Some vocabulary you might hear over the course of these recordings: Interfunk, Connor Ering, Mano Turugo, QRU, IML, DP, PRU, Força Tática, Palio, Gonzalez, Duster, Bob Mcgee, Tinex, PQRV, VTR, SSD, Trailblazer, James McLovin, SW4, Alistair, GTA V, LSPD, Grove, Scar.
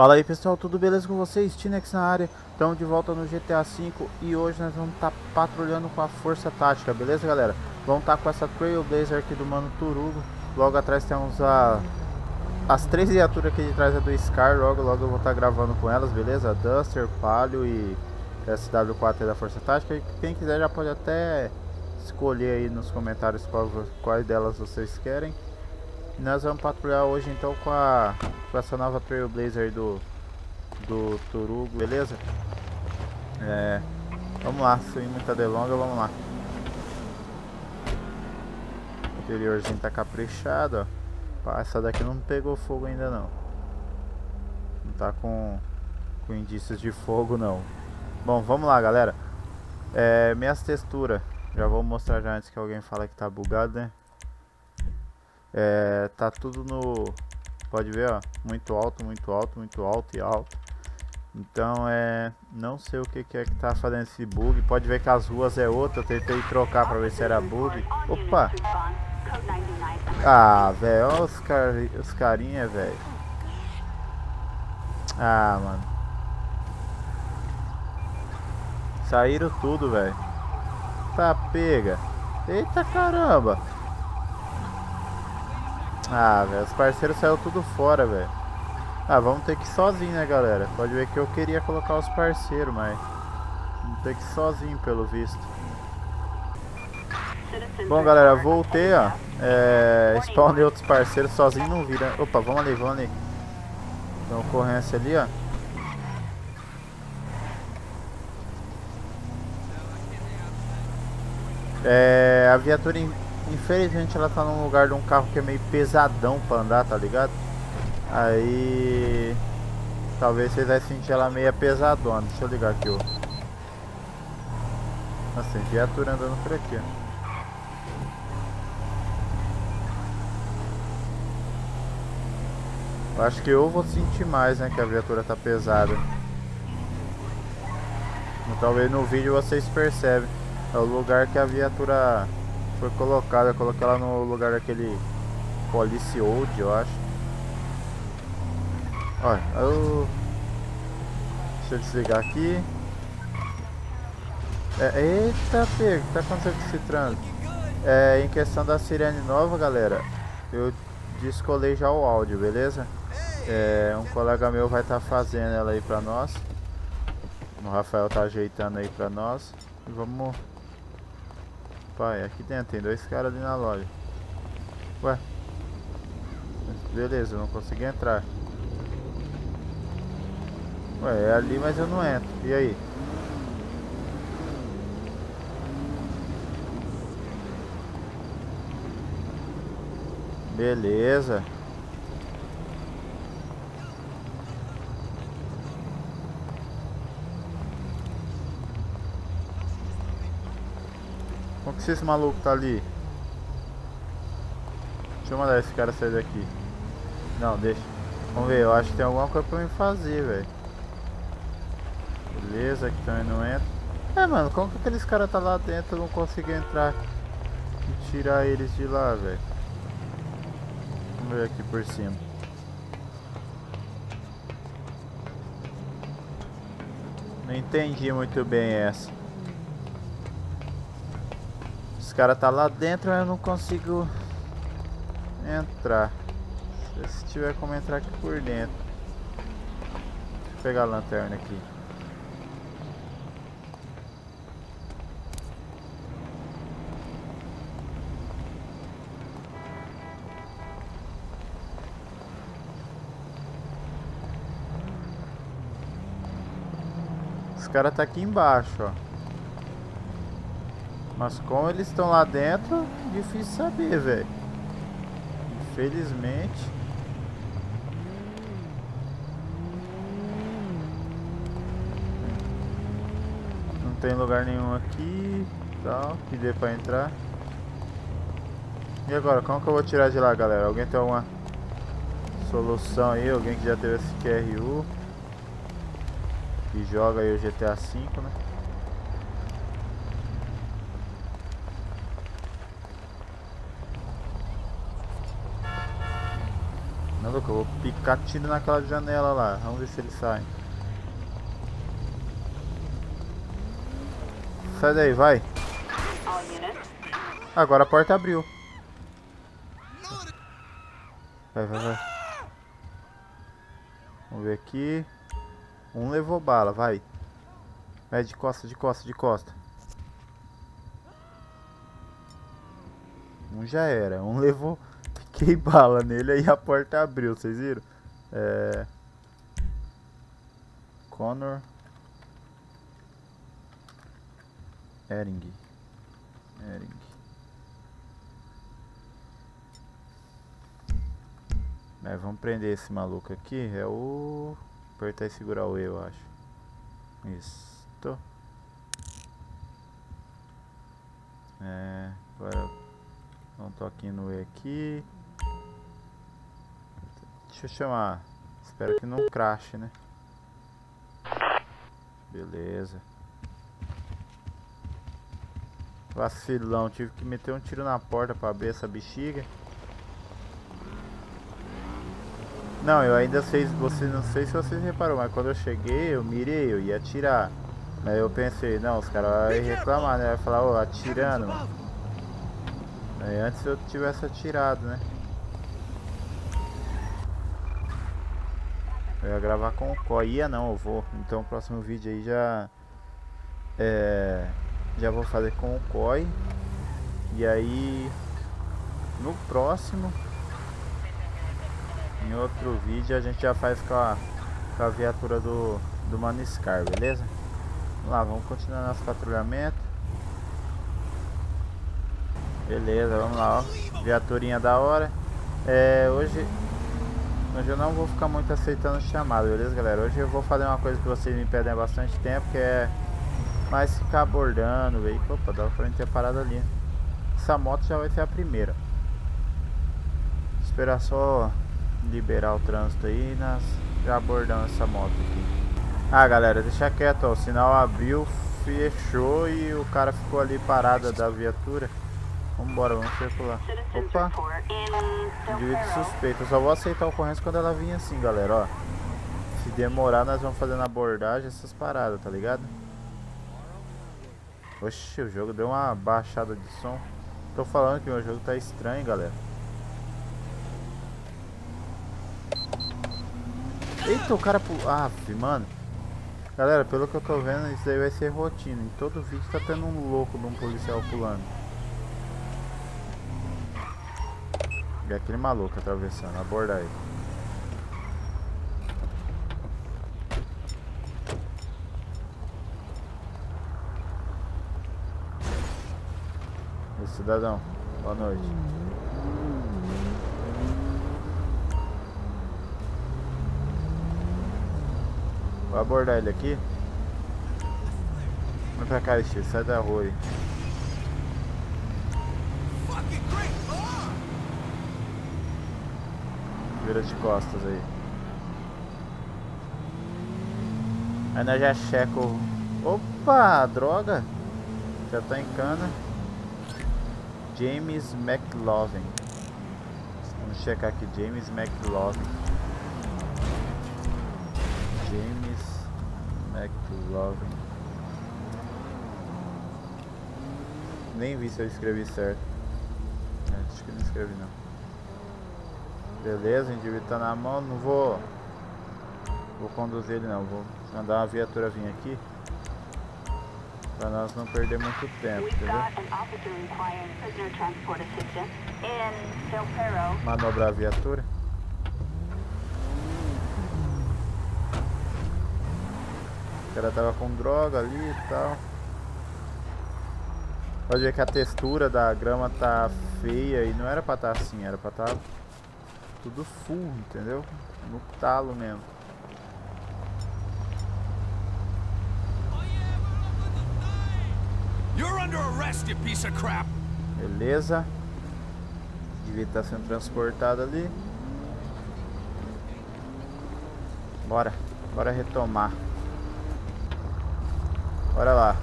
Fala aí pessoal, tudo beleza com vocês? Tinex na área, estamos de volta no GTA V e hoje nós vamos estar patrulhando com a Força Tática, beleza galera? Vamos estar com essa Trailblazer aqui do Mano Turugo, logo atrás temos as três viaturas aqui de trás é do Scar, logo eu vou estar gravando com elas, beleza? Duster, Palio e SW4 aí da Força Tática, e quem quiser já pode até escolher aí nos comentários quais delas vocês querem. Nós vamos patrulhar hoje então com essa nova Trailblazer do Turugo, beleza? Vamos lá, sem muita delonga, vamos lá. O interiorzinho tá caprichado, ó. Essa daqui não pegou fogo ainda não. Não tá com indícios de fogo não. Bom, vamos lá galera. Minhas texturas, já vou mostrar já antes que alguém fala que tá bugado, né? Tá tudo no, pode ver, ó, muito alto, muito alto, muito alto e alto. Então não sei o que é que tá fazendo esse bug. Pode ver que as ruas é outra, eu tentei trocar pra ver se era bug. Opa! Ah, velho, olha os carinha, velho. Ah, mano, saíram tudo, velho. Tá pega. Eita caramba. Ah, velho, os parceiros saíram tudo fora, velho. Ah, vamos ter que ir sozinho, né, galera? Pode ver que eu queria colocar os parceiros, mas vamos ter que ir sozinho, pelo visto. Bom, galera, voltei, ó. Spawnei outros parceiros, sozinho não vira. Opa, vamos ali, vamos ali. Tem uma ocorrência ali, ó. A viatura... Infelizmente ela tá num lugar de um carro que é meio pesadão pra andar, tá ligado? Aí... talvez vocês vão sentir ela meio pesadona. Deixa eu ligar aqui, ó. Nossa, tem viatura andando por aqui, ó. Eu acho que eu vou sentir mais, né, que a viatura tá pesada. Talvez no vídeo vocês percebem. É o lugar que a viatura... foi colocada, eu coloquei ela no lugar daquele Police Old, eu acho. Olha, deixa eu desligar aqui. Eita, pega, o que tá acontecendo com esse trânsito? Em questão da sirene nova, galera, eu descolei já o áudio, beleza? Um colega meu vai estar fazendo ela aí pra nós. O Rafael tá ajeitando aí pra nós. E vamos... Pai, aqui dentro tem dois caras ali na loja. Ué. Beleza, eu não consegui entrar. Ué, é ali, mas eu não entro. E aí? Beleza. Como que esse maluco tá ali? Deixa eu mandar esse cara sair daqui. Não, deixa. Vamos ver, eu acho que tem alguma coisa pra eu fazer, velho. Beleza, aqui também não entra. Mano, como que aqueles caras tá lá dentro? Eu não consigo entrar e tirar eles de lá, velho. Vamos ver aqui por cima. Não entendi muito bem essa. Os caras tá lá dentro, mas eu não consigo entrar. Se tiver como entrar aqui por dentro. Deixa eu pegar a lanterna aqui. Os caras tá aqui embaixo, ó. Mas como eles estão lá dentro, difícil saber, velho. Infelizmente. Não tem lugar nenhum aqui, tal, que dê pra entrar. E agora, como que eu vou tirar de lá, galera? Alguém tem alguma solução aí? Alguém que já teve esse QRU? Que joga aí o GTA V, né? louco, eu vou picar tiro naquela janela lá. Vamos ver se ele sai. Sai daí, vai. Agora a porta abriu. Vai, vai, vai. Vamos ver aqui. Um levou bala, vai. Vai de costa, de costa, de costa. Um já era, um levou. Fiquei bala nele, aí a porta abriu, vocês viram? É... Connor Ering. Mas vamos prender esse maluco aqui. É o... Apertar e segurar o E, eu acho. Isso. É... Agora... Dá um toquinho no E aqui. Deixa eu chamar. Espero que não crashe, né? Beleza. Vacilão. Tive que meter um tiro na porta pra abrir essa bexiga. Não, eu ainda sei, não sei se vocês repararam, mas quando eu cheguei, eu mirei, eu ia atirar. Mas eu pensei, não, os caras vão reclamar, né? Vai falar, ô, atirando, mano. Aí antes eu tivesse atirado, né? Eu ia gravar com o COI, ia não, eu vou. Então o próximo vídeo aí já... É... Já vou fazer com o COI. E aí... No próximo... Em outro vídeo a gente já faz com a viatura do Mano Scar, beleza? Vamos lá, vamos continuar nosso patrulhamento. Beleza, vamos lá, ó. Viaturinha da hora. É, hoje eu não vou ficar muito aceitando chamada, beleza, galera? Hoje eu vou fazer uma coisa que vocês me pedem há bastante tempo, que é mais ficar abordando o veículo. Opa, dava pra gente ter parado ali. Essa moto já vai ser a primeira. Vou esperar só... liberar o trânsito aí, nós já abordamos essa moto aqui. Ah, galera, deixa quieto, ó, o sinal abriu, fechou e o cara ficou ali parado da viatura. Vambora, vamos circular. Opa, indivíduo suspeito. Eu só vou aceitar a ocorrência quando ela vir assim, galera, ó. Se demorar, nós vamos fazendo abordagem, essas paradas, tá ligado? Oxi, o jogo deu uma baixada de som. Tô falando que meu jogo tá estranho, galera. Eita, o cara pulou. Ah, mano. Galera, pelo que eu tô vendo, isso daí vai ser rotina. Em todo vídeo tá tendo um louco de um policial pulando. E aquele maluco atravessando. Aborda aí. Oi, cidadão. Boa noite. Vou abordar ele aqui. Vem pra cá, Alistair, sai da rua aí. Vira de costas aí. Aí nós já checa o... Opa, droga. Já tá em cana. James McLovin. Vamos checar aqui, James McLovin. James McLovin. Nem vi se eu escrevi certo. Acho que não escrevi não. Beleza, o indivíduo tá na mão. Não vou... Vou conduzir ele não. Vou mandar uma viatura vir aqui. Pra nós não perder muito tempo, entendeu? Manobrar a viatura. O cara tava com droga ali e tal. Pode ver que a textura da grama tá feia e não era pra estar assim, era pra estar tudo full, entendeu? No talo mesmo. Beleza. Devia estar sendo transportado ali. Bora, bora retomar. Olha lá,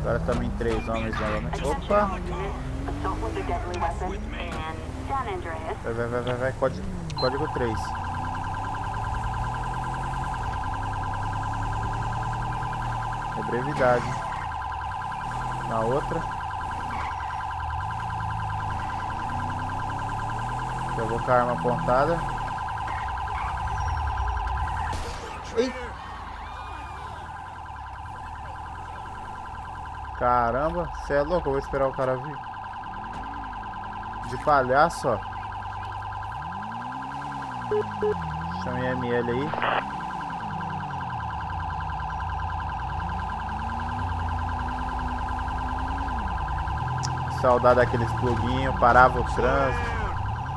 agora estamos em 3 homens novamente. Opa! Vai, vai, vai, vai, código 3. É brevidade. Na outra. Já vou com a arma apontada. Ei. Caramba, você é louco, eu vou esperar o cara vir. De palhaço, ó. Chama o IML aí. Saudade daqueles pluguinhos, parava o trânsito.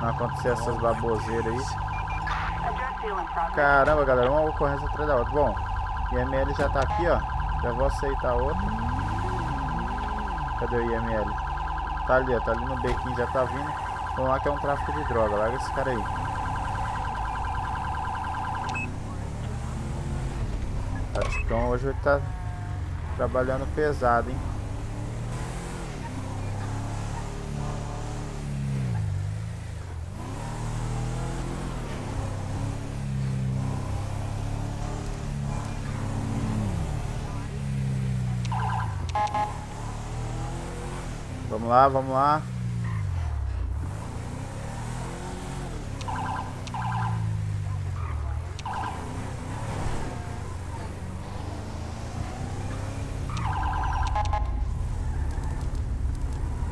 Não acontecia essas baboseiras aí. Caramba, galera, uma ocorrência atrás da outra. Bom, IML já tá aqui, ó. Já vou aceitar outra. Cadê o IML? Tá ali no bequinho, já tá vindo. Vamos lá que é um tráfico de droga, larga esse cara aí. Então hoje ele tá trabalhando pesado, hein? Vamos lá, vamos lá.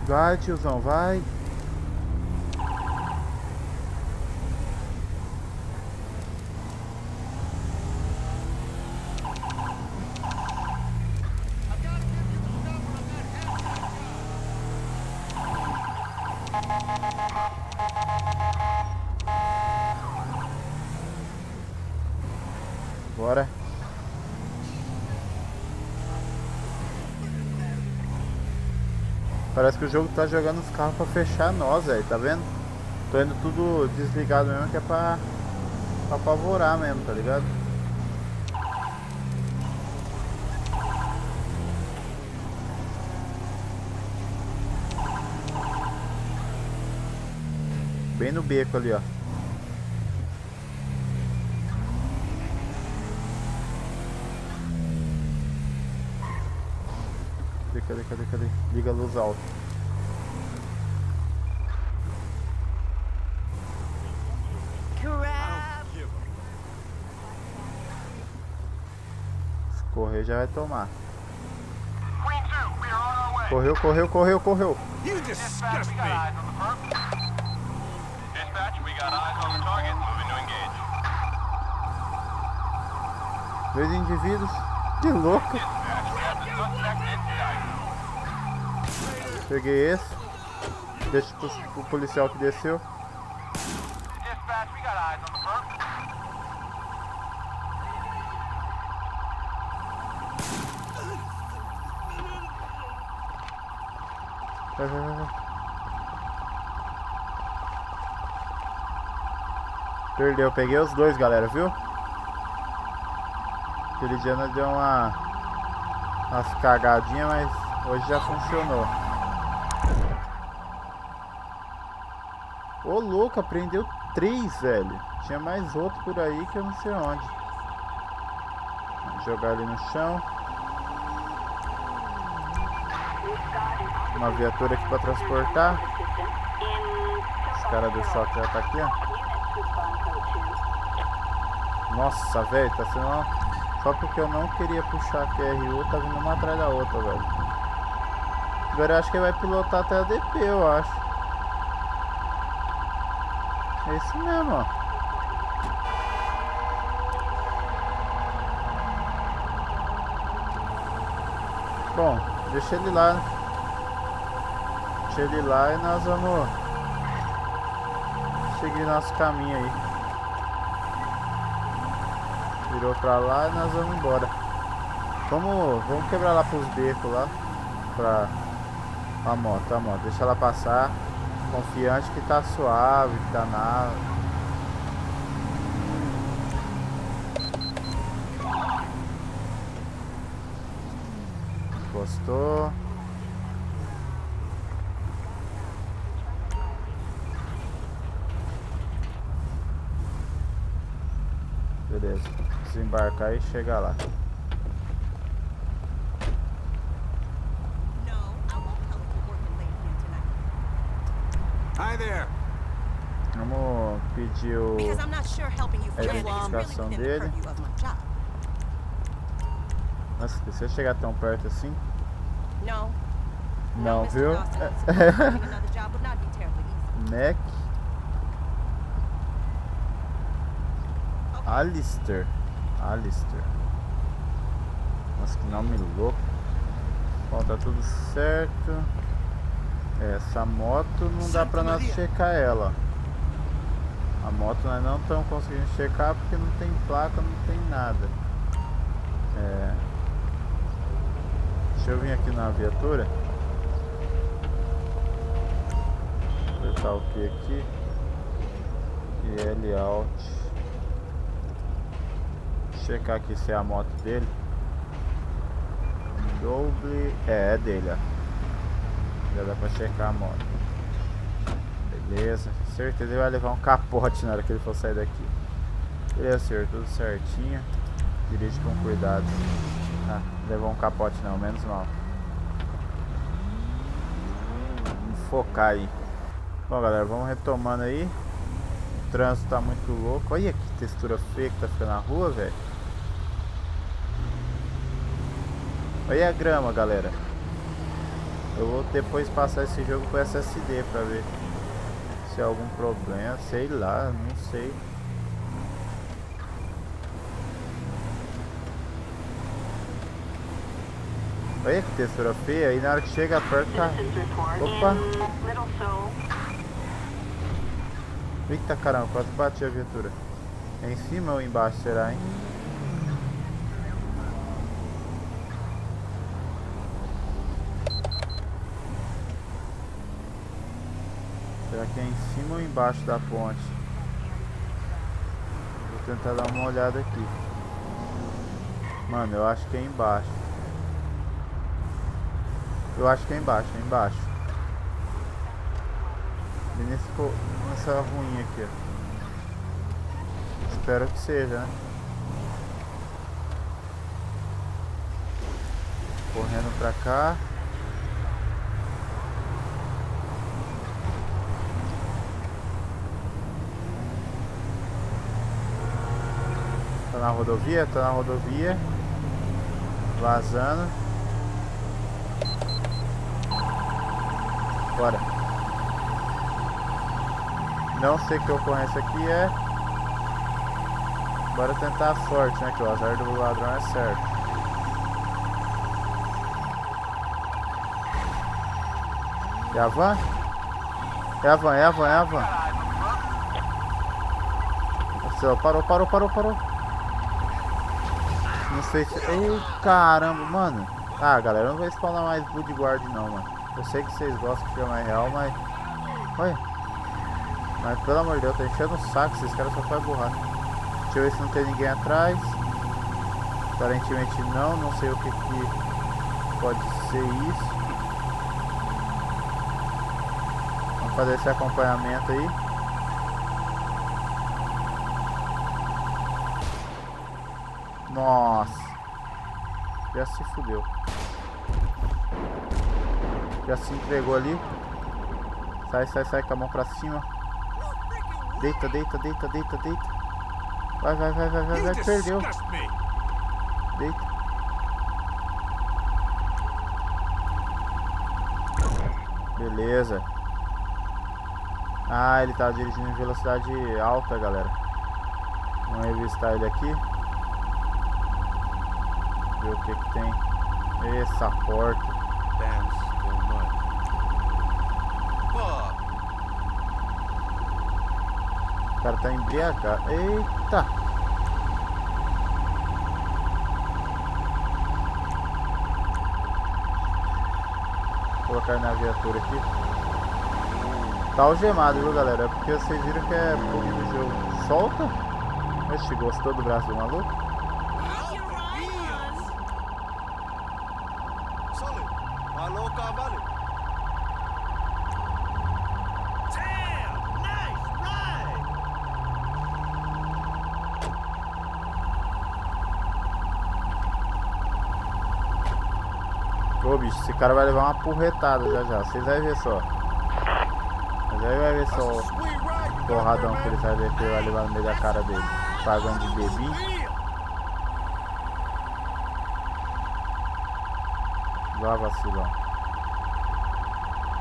Vai, tiozão, vai. Bora. Parece que o jogo tá jogando os carros pra fechar nós, velho, tá vendo? Tô indo tudo desligado mesmo, que é pra apavorar mesmo, tá ligado? Bem no beco ali, ó. Cadê? Liga a luz alta. Se correr já vai tomar. Correu. Dois indivíduos. Que louco. Peguei esse. Deixa o policial que desceu. Vai. Perdeu, peguei os dois, galera, viu? Aquele dia nós deu umas cagadinhas, mas hoje já funcionou. Ô louco, prendeu 3, velho. Tinha mais outro por aí que eu não sei onde. Vamos jogar ali no chão. Uma viatura aqui pra transportar. Os caras do choque já tá aqui, ó. Nossa, velho, tá sendo uma... Só porque eu não queria puxar a PRU, tá vindo uma atrás da outra, velho. Agora eu acho que ele vai pilotar até a DP, eu acho. É isso mesmo, ó. Bom, deixa ele lá. Deixa ele lá e nós vamos seguir nosso caminho aí. Virou pra lá e nós vamos embora. Vamos quebrar lá pros becos lá. Pra moto, a moto. Deixa ela passar. Confiante que tá suave, que tá nada. Gostou? Beleza, desembarcar e chegar lá. Vamos pedir o... a identificação dele. Nossa, precisa chegar tão perto assim? Não, viu? Mac. Alistair. Nossa, que nome louco. Bom, tá tudo certo. Essa moto não dá pra nós checar ela. A moto nós não estamos conseguindo checar porque não tem placa, não tem nada. Deixa eu vir aqui na viatura. Apertar o Q aqui e L Alt. Checar aqui se é a moto dele. Double. É dele, ó. Já dá pra checar a moto. Beleza, certeza ele vai levar um capote na hora que ele for sair daqui. Beleza, senhor, tudo certinho. Dirige com cuidado. Ah, levou um capote não, menos mal. Vamos focar aí. Bom, galera, vamos retomando aí. O trânsito tá muito louco. Olha que textura feia que tá ficando na rua, velho. Olha a grama, galera. Eu vou depois passar esse jogo com SSD pra ver se há algum problema. Sei lá, não sei. Olha que textura feia, aí na hora que chega perto tá... Opa! Eita caramba, quase bati a viatura. É em cima ou embaixo, será, hein? Será que é em cima ou embaixo da ponte? Vou tentar dar uma olhada aqui. Mano, eu acho que é embaixo. Eu acho que é embaixo, E nessa ruim aqui, ó. Espero que seja, né? Correndo pra cá. Tá na rodovia? Vazando. Bora. Não sei que ocorrência aqui é. Bora tentar a sorte, né? Que o azar do ladrão é certo. É a van? É a van. Nossa, parou. Não sei se... Ei, caramba, mano. Ah, galera, eu não vou spawnar mais bodyguard não, mano. Eu sei que vocês gostam que chama real, mas... Olha. Mas pelo amor de Deus, tá enchendo o saco, esses caras só fazem borracha. Deixa eu ver se não tem ninguém atrás. Aparentemente não, não sei o que que pode ser isso. Vamos fazer esse acompanhamento aí. Nossa. Já se fudeu. Já se entregou ali. Sai com a mão pra cima. Deita. Vai, perdeu. Deita. Beleza. Ah, ele tá dirigindo em velocidade alta, galera. Vamos revistar ele aqui. Ver o que que tem. Essa porta. O cara tá embriagado. Eita! Vou colocar na viatura aqui. Tá algemado, viu, galera? Porque vocês viram que é bug do jogo. Solta! Oxi, gostou do braço do maluco? Ô bicho, esse cara vai levar uma porretada já já, vocês vão ver só. Mas aí vai ver só o porradão que ele vai ver, que ele vai levar no meio da cara dele. Pagando de bebinho. Lá vacilão.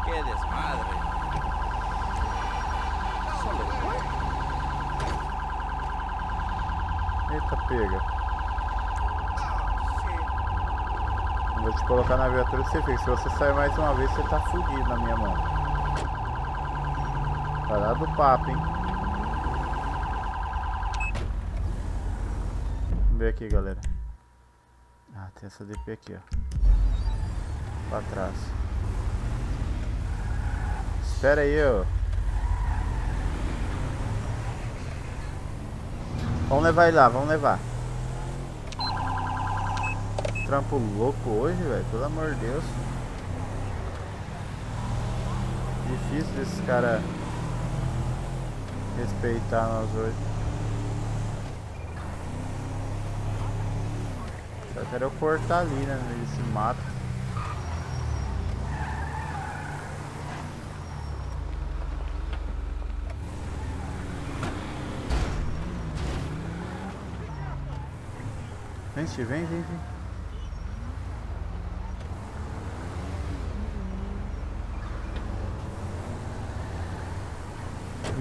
Que desmadre. Eita, pega. Vou te colocar na viatura, você fica. Se você sair mais uma vez, você tá fudido na minha mão. Parado do papo, hein? Vem aqui, galera. Ah, tem essa DP aqui, ó. Pra trás. Espera aí, ó. Vamos levar ele lá, vamos levar. Trampo louco hoje, velho. Pelo amor de Deus. Difícil desses caras respeitar nós hoje. Só quero eu cortar ali, né? Ele se mata. Vem, vem, vem.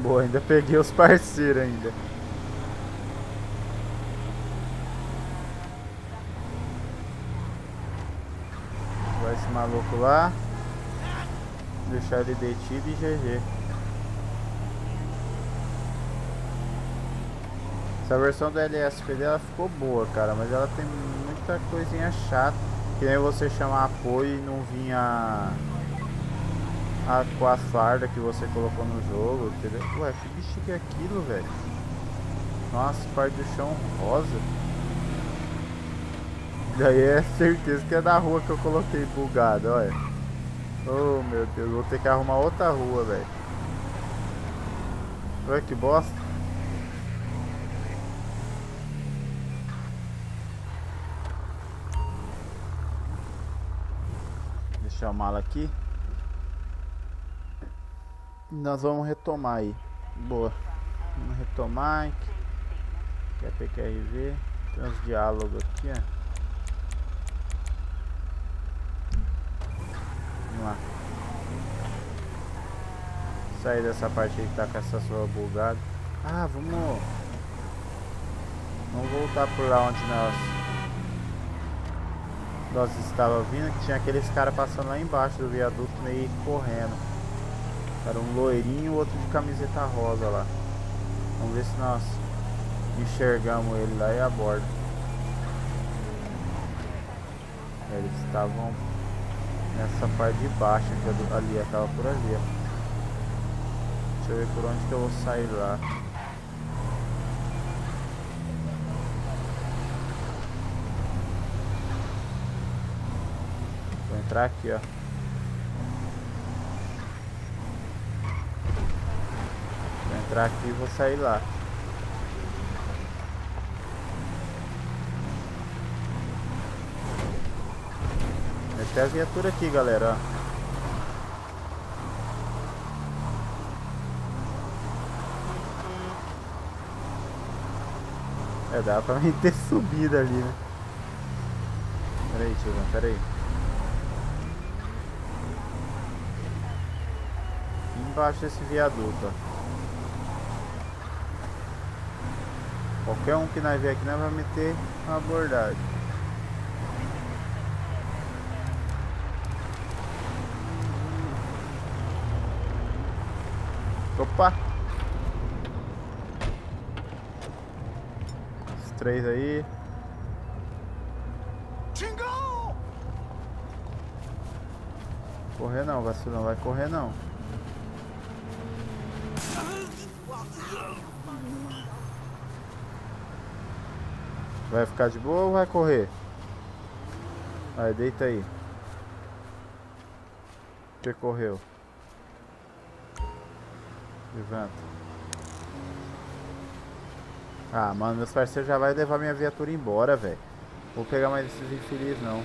Boa, ainda peguei os parceiros ainda. Vai esse maluco lá. Deixar ele detido e GG. A versão do LSPD ela ficou boa, cara, mas ela tem muita coisinha chata. Que nem você chamar apoio e não vir com a farda que você colocou no jogo, entendeu? Ué, que bicho que é aquilo, velho? Nossa, parte do chão rosa. Daí é certeza que é da rua que eu coloquei bugado, olha. Oh, meu Deus, vou ter que arrumar outra rua, velho. Olha que bosta. Chamá-la aqui. Nós vamos retomar aí. Boa. Vamos retomar. Aqui é PQRV. Tem uns diálogos aqui, ó. Vamos lá. Sair dessa parte aí que tá com essa sua bugada. Ah, vamos. Vamos voltar por lá onde nós estava vindo, que tinha aqueles caras passando lá embaixo do viaduto, meio correndo. Era um loirinho, outro de camiseta rosa lá. Vamos ver se nós enxergamos ele lá e a bordo. Eles estavam nessa parte de baixo, que ali estava por ali. Deixa eu ver por onde que eu vou sair lá. Entrar aqui, ó. Vou entrar aqui e vou sair lá. Tem até a viatura aqui, galera, ó. É, dá pra mim ter subido ali, né? Peraí, tio, peraí. Embaixo desse viaduto, qualquer um que nós vier aqui nós vai meter uma abordagem. Opa, os três aí. Correr não, vacilão, vai correr não. Vai ficar de boa ou vai correr? Vai, deita aí. Que correu. Levanta. Ah, mano, meus parceiros já vai levar minha viatura embora, velho. Vou pegar mais esses infelizes, não.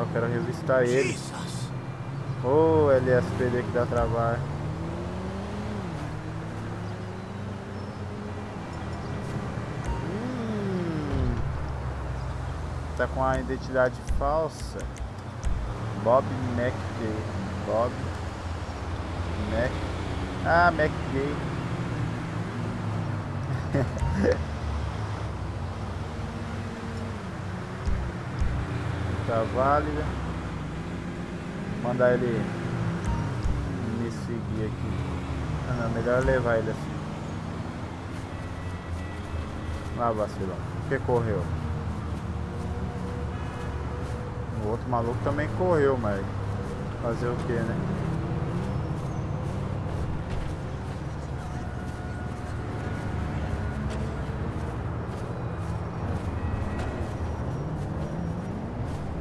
Eu quero revistar ele. Ô, oh, LSPD que dá trabalho. Tá com a identidade falsa. Bob Mcgee. Bob Mac. Ah, Mcgee. Tá válida. Vou mandar ele me seguir aqui. Ah, não, melhor levar ele assim. Ah, vacilão. Por que correu? O outro maluco também correu, mas fazer o que, né?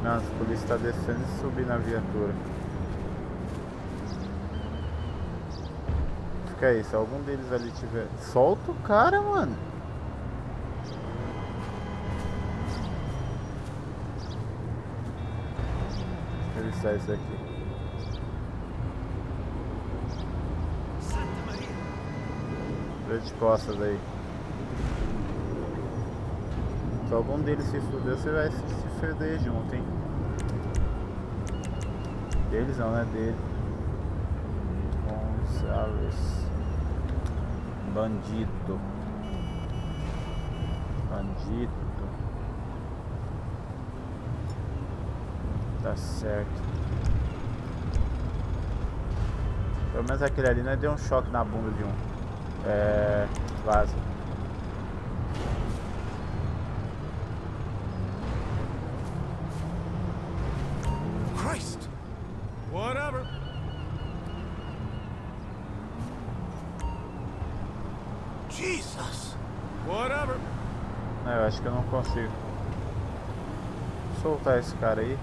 Nossa, a polícia está descendo e subindo a viatura. Fica aí, se algum deles ali tiver... Solta o cara, mano! Sai isso aqui. Vira de costas aí. Se algum deles se fuder, você vai se fuder junto, hein? Deles não, né? Dele. Gonzalez. Bandido. Bandido. Tá certo. Pelo menos aquele ali, né? Deu um choque na bunda de um. É... vaza. Christ! Whatever! Jesus! Whatever! Eu acho que eu não consigo soltar esse cara aí.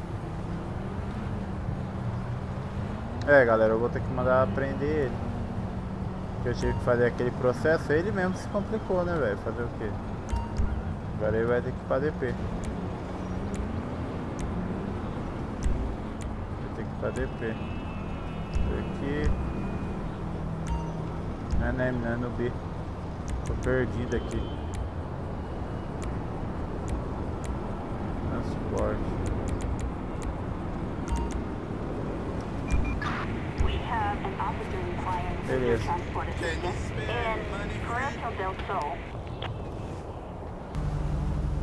É, galera, eu vou ter que mandar prender ele. Porque eu tive que fazer aquele processo, ele mesmo se complicou, né, velho? Fazer o quê? Agora ele vai ter que ir pra DP. Vai ter que ir pra DP. Aqui. Não é no B. Tô perdido aqui. Transporte. Beleza.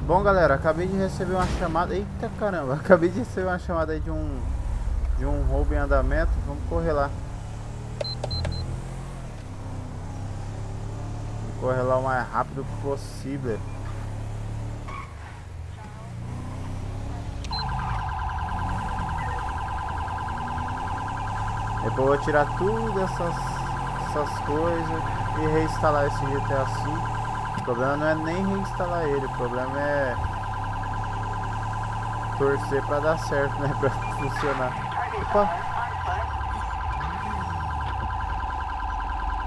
Bom, galera, acabei de receber uma chamada. Eita caramba, acabei de receber uma chamada aí de um roubo em andamento. Vamos correr lá. Vamos correr lá o mais rápido possível. Depois eu vou tirar tudo essas coisas e reinstalar esse GTA V. O problema não é nem reinstalar ele, o problema é torcer pra dar certo, né? Pra funcionar. Opa!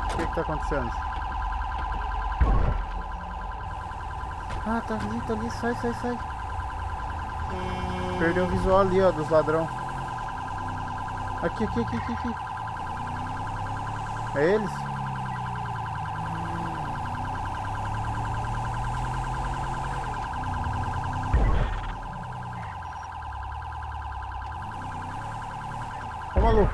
O que que tá acontecendo? Ah, tá ali, sai. Perdeu o visual ali, ó, dos ladrões. Aqui. É eles? Ô, maluco.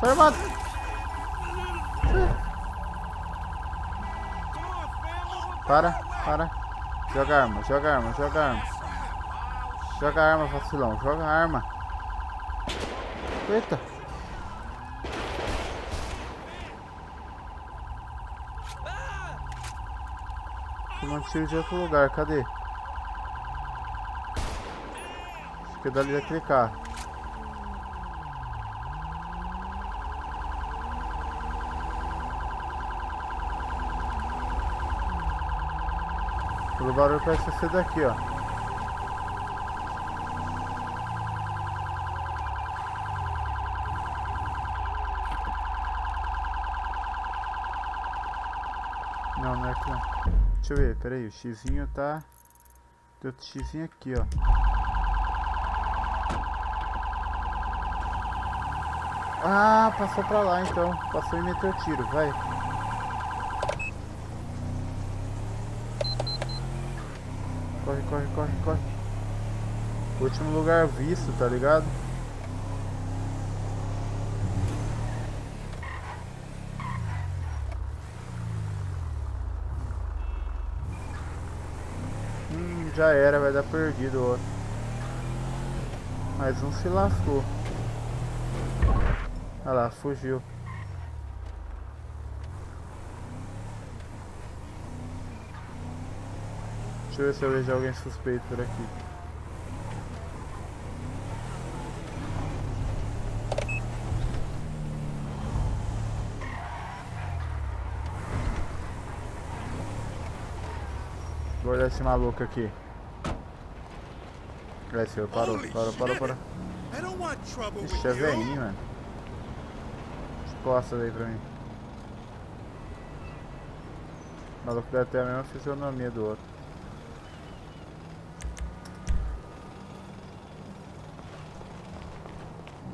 Tá armado. Para. Joga arma. Joga arma, vacilão. Joga arma. Eita. Tomou um tiro de outro lugar. Cadê? Acho que é dali daquele carro. O barulho parece ser daqui, ó. Não, não é aqui não. Deixa eu ver, peraí, o xizinho tá... Tem outro xizinho aqui, ó. Ah, passou pra lá então. Passou e meteu o tiro, vai. Corre, corre, corre, corre. Último lugar visto, tá ligado? Já era, vai dar perdido o outro. Mais um se lascou. Olha lá, fugiu. Deixa eu ver se eu vejo alguém suspeito por aqui. Vou olhar esse maluco aqui. Vai, senhor, parou, parou, parou, parou. Ixi, é velhinho, mano. Costas aí pra mim. O maluco deve ter a mesma fisionomia do outro.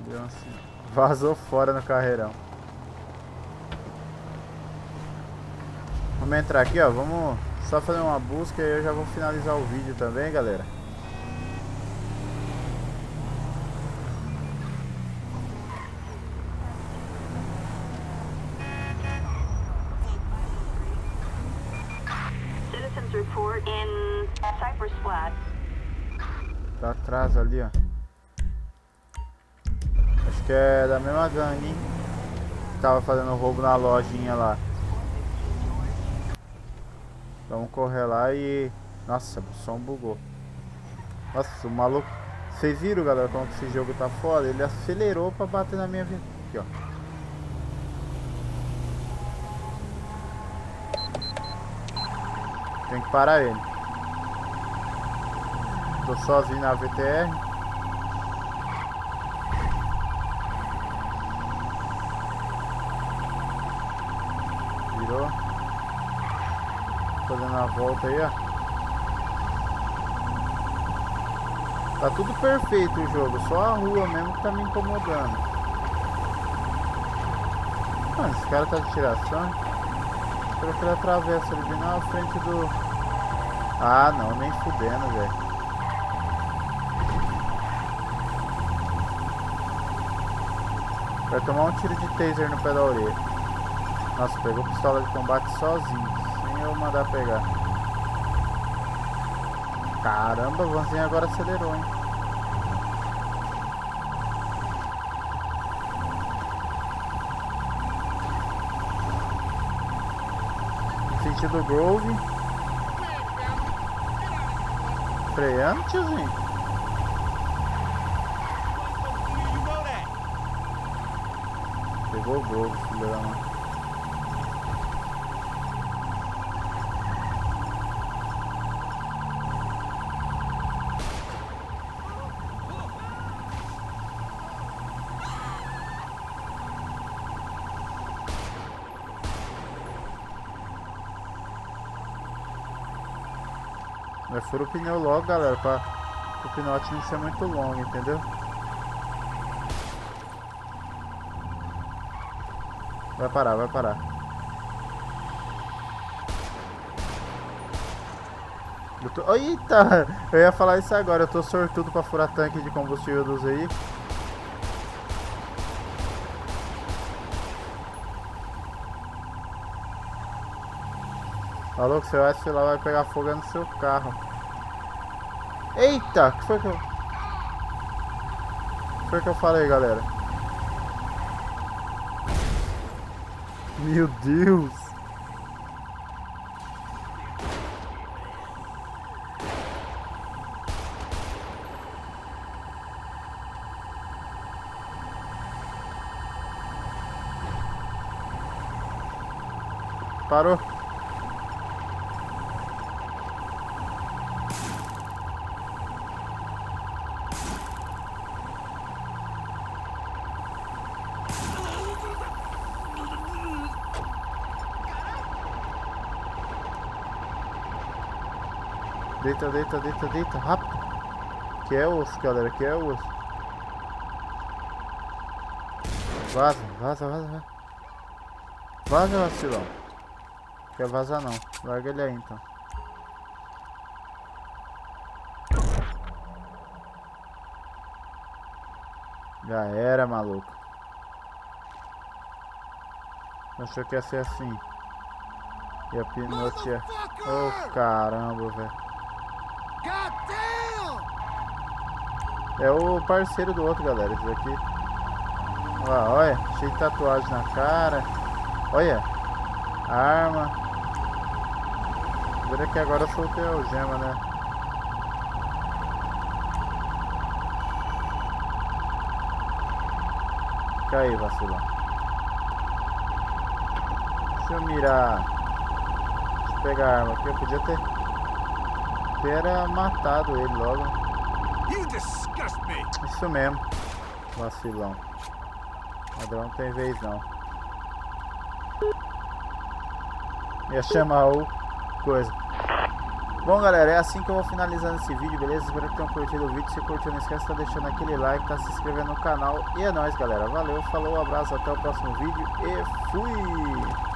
Deu assim. Vazou fora no carreirão. Vamos entrar aqui, ó. Vamos só fazer uma busca e eu já vou finalizar o vídeo também, galera. Tá atrás ali, ó. Acho que é da mesma gangue, hein? Tava fazendo roubo na lojinha lá. Vamos correr lá e... Nossa, o som bugou. Nossa, o maluco... Vocês viram, galera, como que esse jogo tá foda? Ele acelerou pra bater na minha... Aqui, ó. Tem que parar ele. Tô sozinho na VTR. Virou. Tô dando a volta aí, ó. Tá tudo perfeito o jogo. Só a rua mesmo que tá me incomodando. Mano, esse cara tá de tiração. Espero que ele atravessa, ele vem na frente do... Ah, não, nem fudendo, velho. Vai tomar um tiro de taser no pé da orelha. Nossa, pegou pistola de combate sozinho, sem eu mandar pegar. Caramba, o vanzinho agora acelerou, hein. Do Grove. Freando, tiozinho. Pegou o Grove, filho da mãe. Mas fura o pneu logo, galera, pra o pinote não ser muito longo, entendeu? Vai parar, vai parar. Eu tô... Eita! Eu ia falar isso agora, eu tô sortudo pra furar tanque de combustível dos veículos. Falou que você vai, sei lá, vai pegar fogo no seu carro. Eita, que foi que eu... O que foi que eu falei, galera? Meu Deus! Parou! Deita, rápido. Que é osso, galera, que é osso. Vaza. Vaza, vacilão. Não quer vazar não. Larga ele aí então. Já era, maluco. Achou que ia ser assim. E a pinotia. Oh, caramba, velho. É o parceiro do outro, galera. Esse aqui. Olha, cheio de tatuagem na cara. Olha. Arma. Agora que agora eu soltei a algema, né? Fica aí, vacilão. Deixa eu mirar. Pegar a arma aqui, eu podia ter matado ele logo. Isso mesmo, vacilão. Ladrão não tem vez não. Ia chamar o coisa. Bom, galera, é assim que eu vou finalizando esse vídeo, beleza? Espero que tenham curtido o vídeo. Se curtiu, não esquece de tá deixando aquele like, tá se inscrevendo no canal. E é nóis, galera. Valeu, falou, abraço, até o próximo vídeo e fui!